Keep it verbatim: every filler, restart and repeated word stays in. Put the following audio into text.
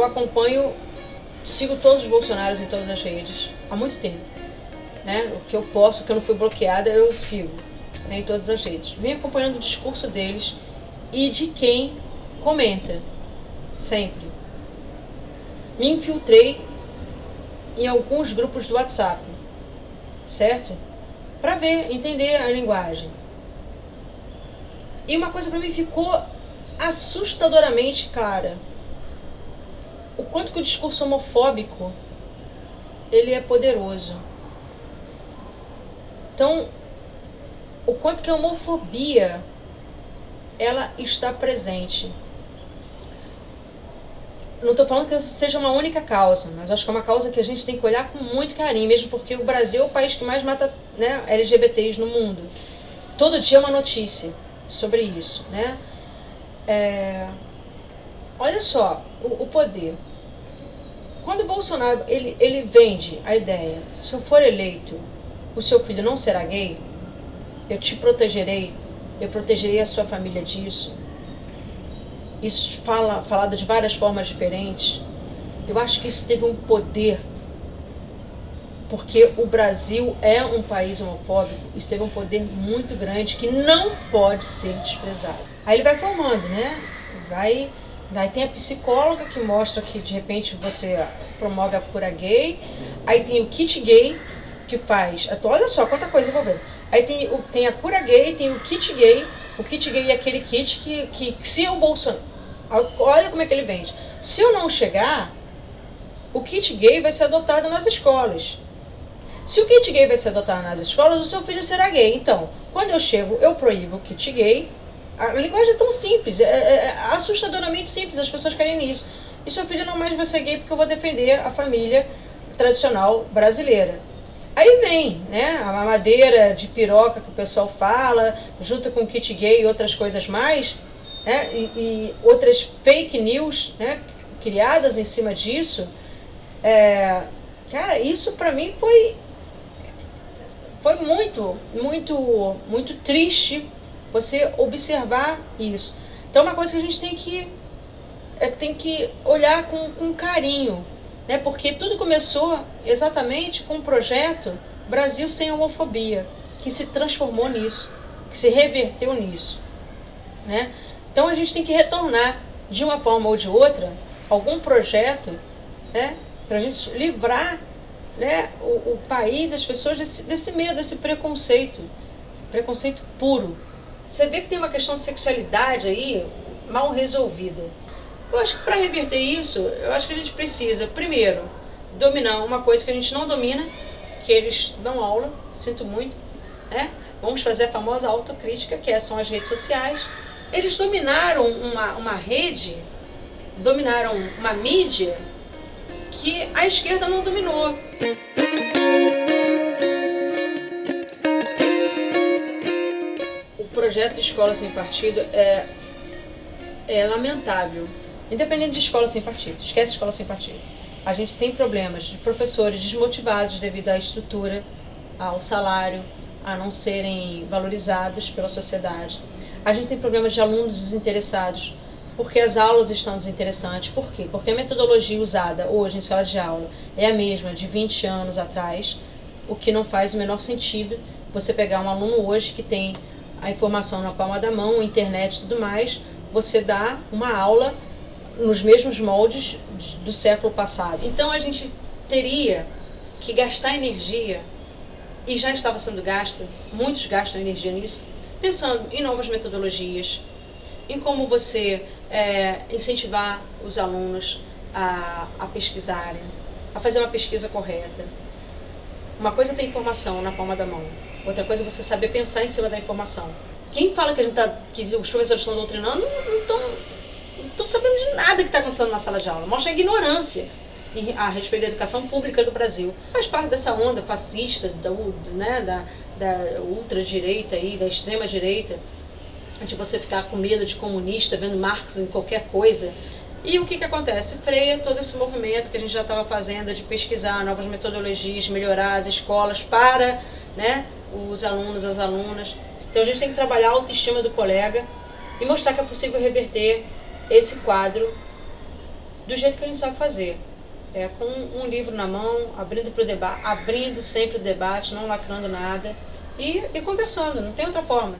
eu acompanho, sigo todos os bolsonaros em todas as redes há muito tempo. Né? O que eu posso, o que eu não fui bloqueada, eu sigo, né, em todas as redes. Vim acompanhando o discurso deles e de quem comenta, sempre. Me infiltrei em alguns grupos do WhatsApp, certo? Para ver, entender a linguagem. E uma coisa para mim ficou assustadoramente clara. O quanto que o discurso homofóbico, ele é poderoso. Então, o quanto que a homofobia, ela está presente. Não estou falando que isso seja uma única causa, mas acho que é uma causa que a gente tem que olhar com muito carinho, mesmo porque o Brasil é o país que mais mata, né, L G B T s no mundo. Todo dia é uma notícia sobre isso, né? É... Olha só, o, o poder. Quando o Bolsonaro ele, ele vende a ideia, se eu for eleito, o seu filho não será gay, eu te protegerei, eu protegerei a sua família disso. Isso fala, falado de várias formas diferentes. Eu acho que isso teve um poder, porque o Brasil é um país homofóbico. Isso teve um poder muito grande que não pode ser desprezado. Aí ele vai formando, né? Vai, aí tem a psicóloga que mostra que de repente você promove a cura gay. Aí tem o kit gay que faz. Olha só quanta coisa envolvendo. Aí tem, o, tem a cura gay, tem o kit gay. O kit gay é aquele kit que, que, que se o Bolsonaro... Olha como é que ele vende. Se eu não chegar, o kit gay vai ser adotado nas escolas. Se o kit gay vai ser adotado nas escolas, o seu filho será gay. Então, quando eu chego, eu proíbo o kit gay. A linguagem é tão simples, é, é assustadoramente simples, as pessoas querem isso. E seu filho não mais vai ser gay porque eu vou defender a família tradicional brasileira. Aí vem, né, a mamadeira de piroca que o pessoal fala, junto com kit gay e outras coisas mais, né, e, e outras fake news, né, criadas em cima disso. É, cara, isso pra mim foi, foi muito, muito, muito triste você observar isso. Então é uma coisa que a gente tem que, é, tem que olhar com, com carinho. Porque tudo começou exatamente com um projeto Brasil Sem Homofobia, que se transformou nisso, que se reverteu nisso. Né? Então a gente tem que retornar, de uma forma ou de outra, algum projeto, né, para a gente livrar, né, o, o país, as pessoas desse, desse medo, desse preconceito, preconceito puro. Você vê que tem uma questão de sexualidade aí mal resolvida. Eu acho que para reverter isso, eu acho que a gente precisa, primeiro, dominar uma coisa que a gente não domina, que eles dão aula, sinto muito, né? Vamos fazer a famosa autocrítica, que são as redes sociais. Eles dominaram uma, uma rede, dominaram uma mídia que a esquerda não dominou. O projeto Escola Sem Partido é, é lamentável. Independente de Escola Sem Partido, esquece Escola Sem Partido. A gente tem problemas de professores desmotivados devido à estrutura, ao salário, a não serem valorizados pela sociedade. A gente tem problemas de alunos desinteressados, porque as aulas estão desinteressantes. Por quê? Porque a metodologia usada hoje em sala de aula é a mesma de vinte anos atrás, o que não faz o menor sentido você pegar um aluno hoje que tem a informação na palma da mão, internet e tudo mais, você dá uma aula nos mesmos moldes do século passado. Então a gente teria que gastar energia, e já estava sendo gasta, muitos gastam energia nisso, pensando em novas metodologias, em como você é, incentivar os alunos a, a pesquisarem, a fazer uma pesquisa correta. Uma coisa é ter informação na palma da mão, outra coisa é você saber pensar em cima da informação. Quem fala que, a gente tá, que os professores estão doutrinando, não estão... não sabemos de nada que está acontecendo na sala de aula. Mostra a ignorância a respeito da educação pública do Brasil. Faz parte dessa onda fascista, da, né, da, da ultradireita, aí, da extrema-direita, de você ficar com medo de comunista, vendo Marx em qualquer coisa. E o que, que acontece? Freia todo esse movimento que a gente já estava fazendo de pesquisar novas metodologias, melhorar as escolas para, né, os alunos, as alunas. Então a gente tem que trabalhar a autoestima do colega e mostrar que é possível reverter esse quadro do jeito que a gente sabe fazer. É, com um livro na mão, abrindo, pro deba- abrindo sempre o debate, não lacrando nada e, e conversando, não tem outra forma.